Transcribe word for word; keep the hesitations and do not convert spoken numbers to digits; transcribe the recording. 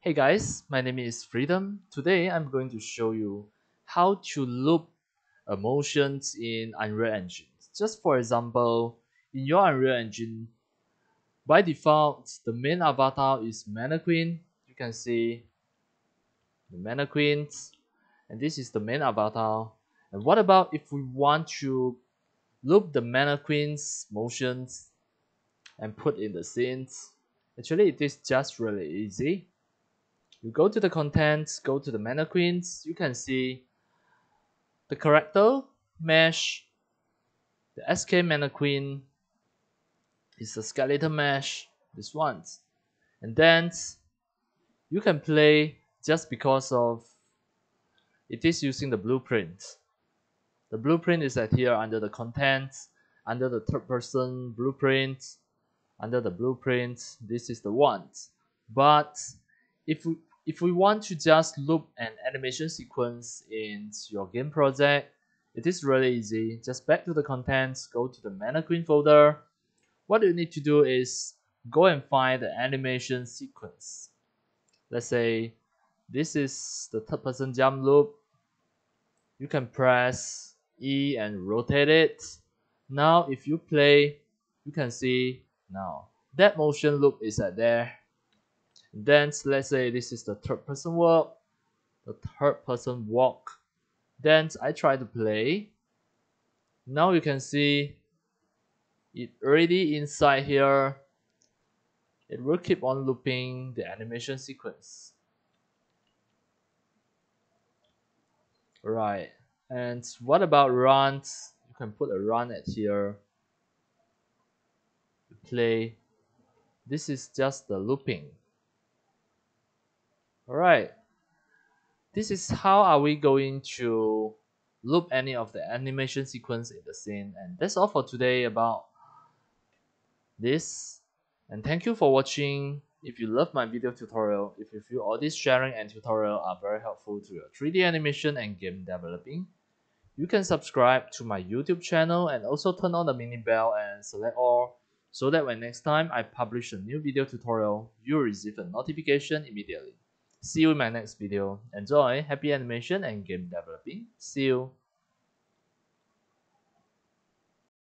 Hey guys, my name is Freedom. Today I'm going to show you how to loop motions in Unreal Engine. Just for example, in your Unreal Engine, by default, the main avatar is Mannequin. You can see the mannequins, and this is the main avatar. And what about if we want to loop the mannequin's motions and put in the scenes? Actually, it is just really easy. You go to the contents, go to the mannequins, you can see the character mesh, the S K mannequin is the skeleton mesh, this one. And then you can play just because of it is using the blueprint. The blueprint is at here under the contents, under the third person blueprint, under the blueprint, this is the one. But if we, if we want to just loop an animation sequence in your game project, it is really easy. Just back to the contents, go to the mannequin folder. What you need to do is go and find the animation sequence. Let's say this is the third person jump loop. You can press E and rotate it. Now if you play, you can see now that motion loop is at there. Then let's say this is the third person walk, the third person walk. Then I try to play. Now you can see it already inside here. It will keep on looping the animation sequence. Right, and what about runs? You can put a run at here. Play. This is just the looping. Alright, this is how are we going to loop any of the animation sequence in the scene. And that's all for today about this. And thank you for watching. If you love my video tutorial, if you feel all this sharing and tutorial are very helpful to your three D animation and game developing, you can subscribe to my YouTube channel and also turn on the mini bell and select all, so that when next time I publish a new video tutorial, you'll receive a notification immediately. See you in my next video. Enjoy, happy animation and game developing. See you.